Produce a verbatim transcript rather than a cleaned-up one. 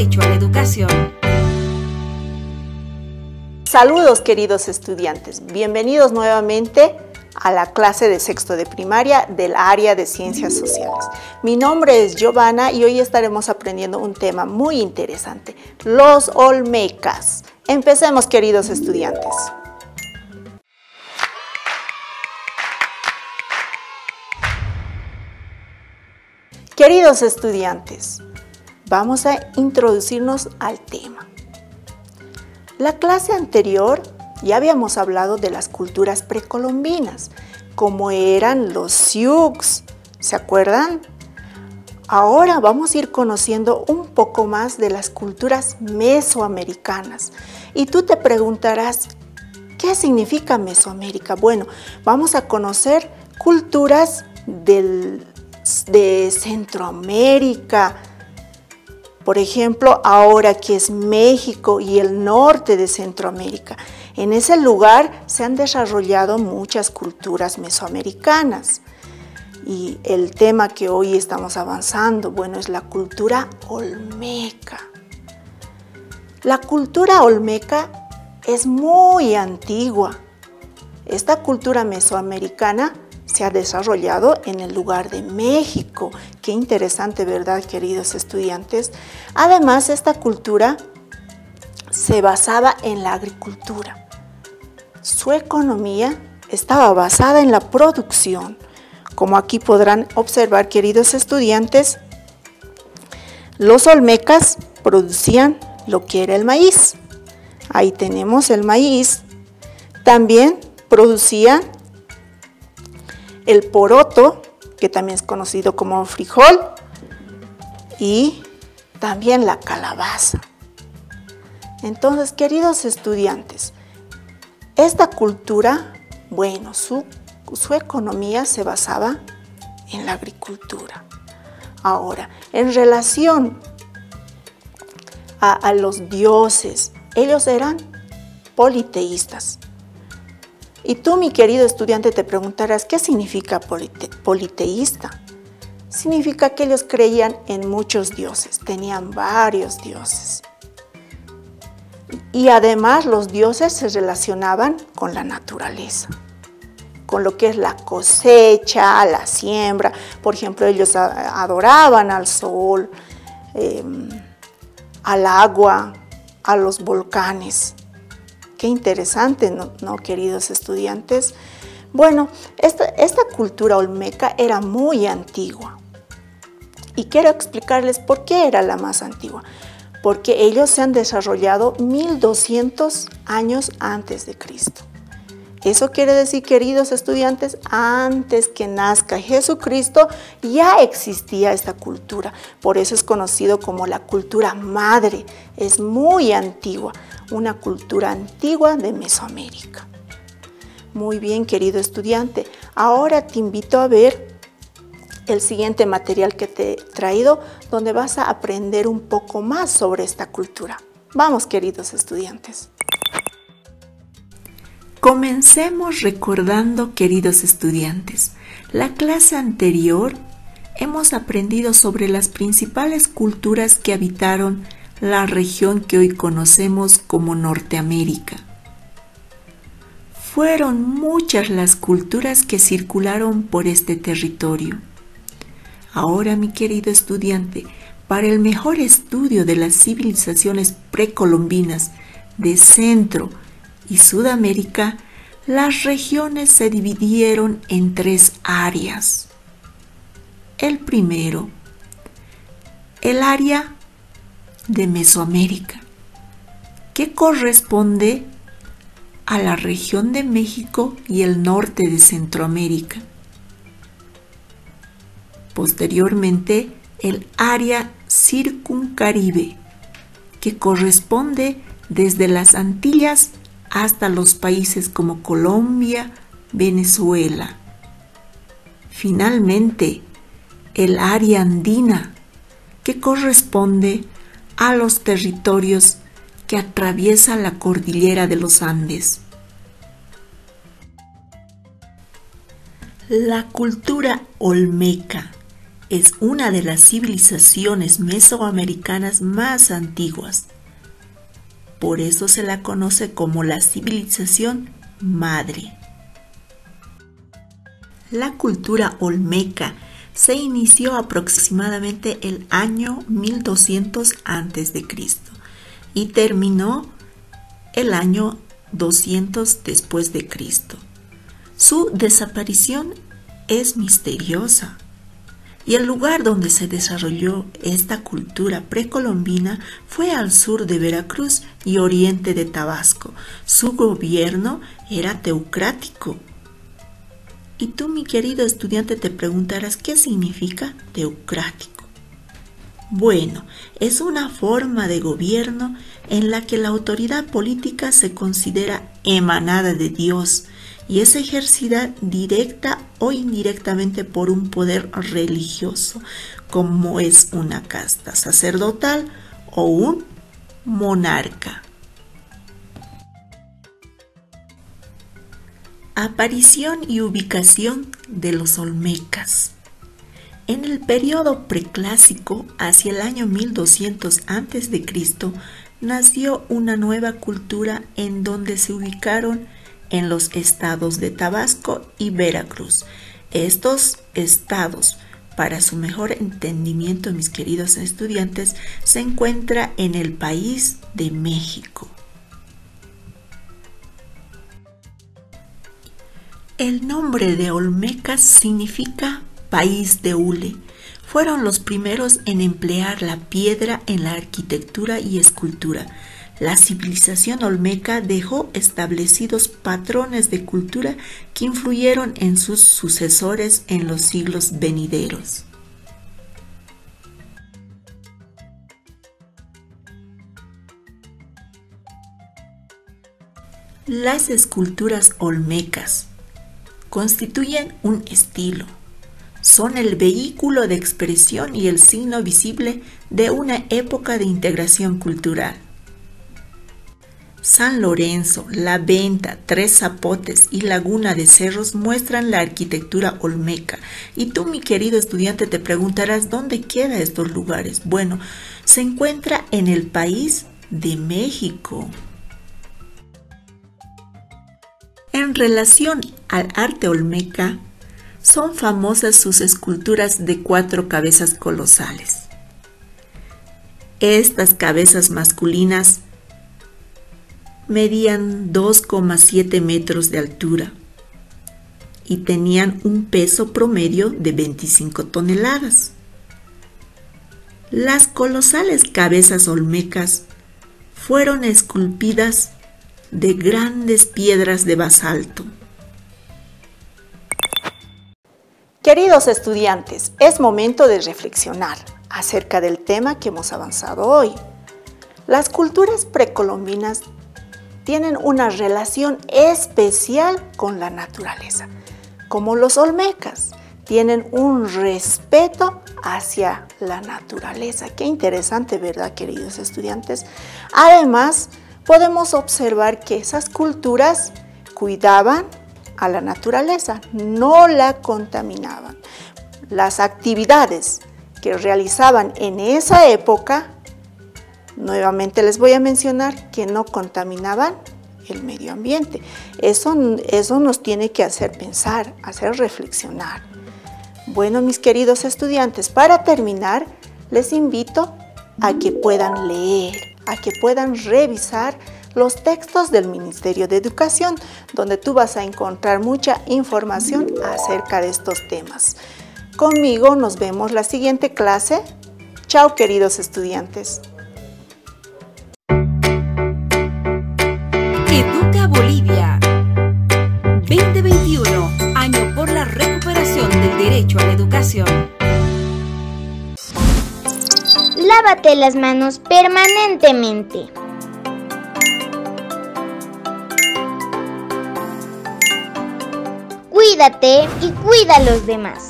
derecho a la educación. Saludos queridos estudiantes, bienvenidos nuevamente a la clase de sexto de primaria del área de ciencias sociales. Mi nombre es Giovanna y hoy estaremos aprendiendo un tema muy interesante, los olmecas. Empecemos queridos estudiantes. Queridos estudiantes, vamos a introducirnos al tema. La clase anterior ya habíamos hablado de las culturas precolombinas, como eran los Sioux, ¿se acuerdan? Ahora vamos a ir conociendo un poco más de las culturas mesoamericanas. Y tú te preguntarás, ¿qué significa Mesoamérica? Bueno, vamos a conocer culturas del, de Centroamérica. Por ejemplo, ahora que es México y el norte de Centroamérica. En ese lugar se han desarrollado muchas culturas mesoamericanas. Y el tema que hoy estamos avanzando, bueno, es la cultura olmeca. La cultura olmeca es muy antigua. Esta cultura mesoamericana se ha desarrollado en el lugar de México. Qué interesante, ¿verdad, queridos estudiantes? Además, esta cultura se basaba en la agricultura. Su economía estaba basada en la producción. Como aquí podrán observar, queridos estudiantes, los olmecas producían lo que era el maíz. Ahí tenemos el maíz. También producían el poroto, que también es conocido como frijol, y también la calabaza. Entonces, queridos estudiantes, esta cultura, bueno, su, su economía se basaba en la agricultura. Ahora, en relación a, a los dioses, ellos eran politeístas. Y tú, mi querido estudiante, te preguntarás, ¿qué significa polite- politeísta? Significa que ellos creían en muchos dioses, tenían varios dioses. Y además los dioses se relacionaban con la naturaleza, con lo que es la cosecha, la siembra. Por ejemplo, ellos adoraban al sol, eh, al agua, a los volcanes. Qué interesante, ¿no, no queridos estudiantes? Bueno, esta, esta cultura olmeca era muy antigua. Y quiero explicarles por qué era la más antigua. Porque ellos se han desarrollado mil doscientos años antes de Cristo. Eso quiere decir, queridos estudiantes, antes que nazca Jesucristo ya existía esta cultura. Por eso es conocido como la cultura madre. Es muy antigua, una cultura antigua de Mesoamérica. Muy bien, querido estudiante. Ahora te invito a ver el siguiente material que te he traído, donde vas a aprender un poco más sobre esta cultura. Vamos, queridos estudiantes. Comencemos recordando, queridos estudiantes, la clase anterior hemos aprendido sobre las principales culturas que habitaron la región que hoy conocemos como Norteamérica. Fueron muchas las culturas que circularon por este territorio. Ahora, mi querido estudiante, para el mejor estudio de las civilizaciones precolombinas de Centro y Sudamérica, las regiones se dividieron en tres áreas. El primero, el área de Mesoamérica, que corresponde a la región de México y el norte de Centroamérica. Posteriormente, el área circuncaribe, que corresponde desde las Antillas hasta los países como Colombia, Venezuela. Finalmente, el área andina, que corresponde a los territorios que atraviesa la cordillera de los Andes. La cultura olmeca es una de las civilizaciones mesoamericanas más antiguas. Por eso se la conoce como la civilización madre. La cultura olmeca se inició aproximadamente el año mil doscientos antes de Cristo y terminó el año doscientos después de Cristo. Su desaparición es misteriosa y el lugar donde se desarrolló esta cultura precolombina fue al sur de Veracruz y oriente de Tabasco. Su gobierno era teocrático. Y tú, mi querido estudiante, te preguntarás qué significa teocrático. Bueno, es una forma de gobierno en la que la autoridad política se considera emanada de Dios y es ejercida directa o indirectamente por un poder religioso, como es una casta sacerdotal o un monarca. Aparición y ubicación de los olmecas. En el periodo preclásico, hacia el año mil doscientos antes de Cristo, nació una nueva cultura en donde se ubicaron en los estados de Tabasco y Veracruz. Estos estados, para su mejor entendimiento, mis queridos estudiantes, se encuentra en el país de México. El nombre de olmecas significa país de hule. Fueron los primeros en emplear la piedra en la arquitectura y escultura. La civilización olmeca dejó establecidos patrones de cultura que influyeron en sus sucesores en los siglos venideros. Las esculturas olmecas constituyen un estilo, son el vehículo de expresión y el signo visible de una época de integración cultural. San Lorenzo, La Venta, Tres Zapotes y Laguna de Cerros muestran la arquitectura olmeca. Y tú, mi querido estudiante, te preguntarás dónde quedan estos lugares. Bueno, se encuentra en el país de México. En relación al arte olmeca, son famosas sus esculturas de cuatro cabezas colosales. Estas cabezas masculinas medían dos coma siete metros de altura y tenían un peso promedio de veinticinco toneladas. Las colosales cabezas olmecas fueron esculpidas de grandes piedras de basalto. Queridos estudiantes, es momento de reflexionar acerca del tema que hemos avanzado hoy. Las culturas precolombinas tienen una relación especial con la naturaleza, como los olmecas tienen un respeto hacia la naturaleza. Qué interesante, ¿verdad, queridos estudiantes? Además, podemos observar que esas culturas cuidaban a la naturaleza, no la contaminaban. Las actividades que realizaban en esa época, nuevamente les voy a mencionar que no contaminaban el medio ambiente. Eso, eso nos tiene que hacer pensar, hacer reflexionar. Bueno, mis queridos estudiantes, para terminar, les invito a que puedan leer, a que puedan revisar los textos del Ministerio de Educación, donde tú vas a encontrar mucha información acerca de estos temas. Conmigo nos vemos la siguiente clase. Chao, queridos estudiantes. Educa Bolivia veinte veintiuno, año por la recuperación del derecho a la educación. Lávate las manos permanentemente. Cuídate y cuida a los demás.